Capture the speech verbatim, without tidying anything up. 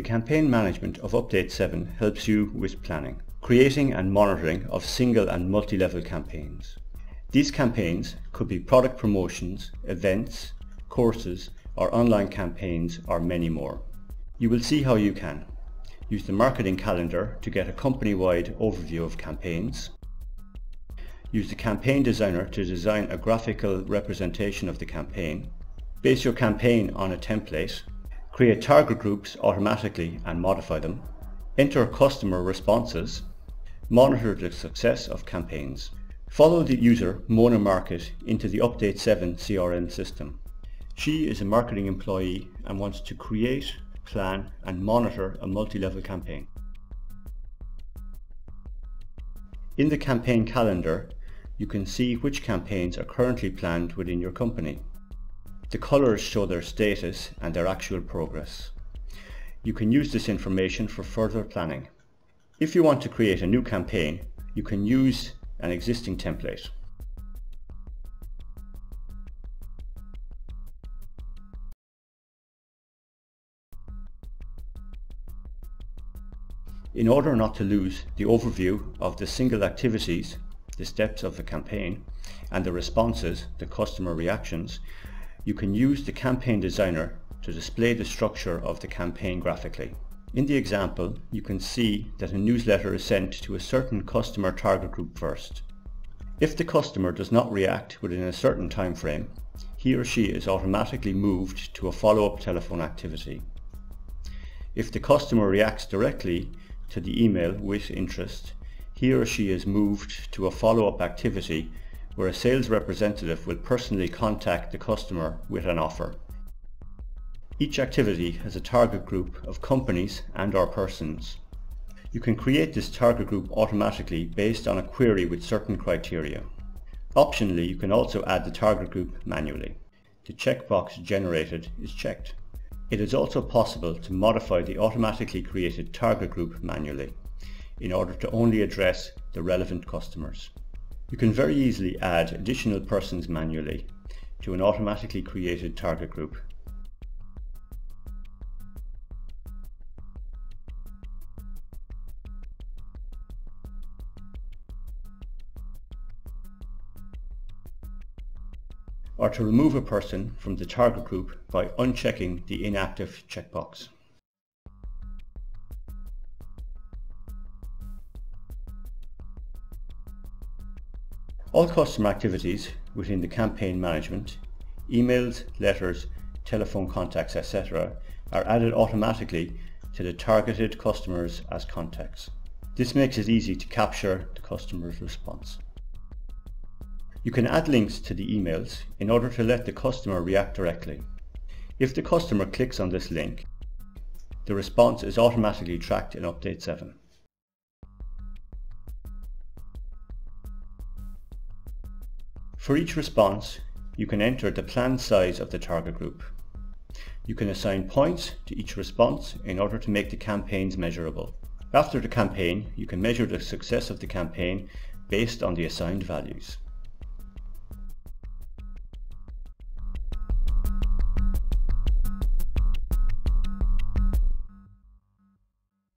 The campaign management of Update seven helps you with planning, creating and monitoring of single and multi-level campaigns. These campaigns could be product promotions, events, courses, or online campaigns, or many more. You will see how you can use the marketing calendar to get a company-wide overview of campaigns, use the campaign designer to design a graphical representation of the campaign, base your campaign on a template, create target groups automatically and modify them, enter customer responses, monitor the success of campaigns. Follow the user Mona Market into the Update seven C R M system. She is a marketing employee and wants to create, plan and monitor a multi-level campaign. In the campaign calendar, you can see which campaigns are currently planned within your company. The colors show their status and their actual progress. You can use this information for further planning. If you want to create a new campaign, you can use an existing template. In order not to lose the overview of the single activities, the steps of the campaign, and the responses, the customer reactions, you can use the campaign designer to display the structure of the campaign graphically. In the example, you can see that a newsletter is sent to a certain customer target group first. If the customer does not react within a certain time frame, he or she is automatically moved to a follow-up telephone activity. If the customer reacts directly to the email with interest, he or she is moved to a follow-up activity where a sales representative will personally contact the customer with an offer. Each activity has a target group of companies and or persons. You can create this target group automatically based on a query with certain criteria. Optionally, you can also add the target group manually. The checkbox generated is checked. It is also possible to modify the automatically created target group manually in order to only address the relevant customers. You can very easily add additional persons manually to an automatically created target group. Or to remove a person from the target group by unchecking the inactive checkbox. All customer activities within the campaign management, emails, letters, telephone contacts, et cetera, are added automatically to the targeted customers as contacts. This makes it easy to capture the customer's response. You can add links to the emails in order to let the customer react directly. If the customer clicks on this link, the response is automatically tracked in Update seven. For each response, you can enter the planned size of the target group. You can assign points to each response in order to make the campaigns measurable. After the campaign, you can measure the success of the campaign based on the assigned values.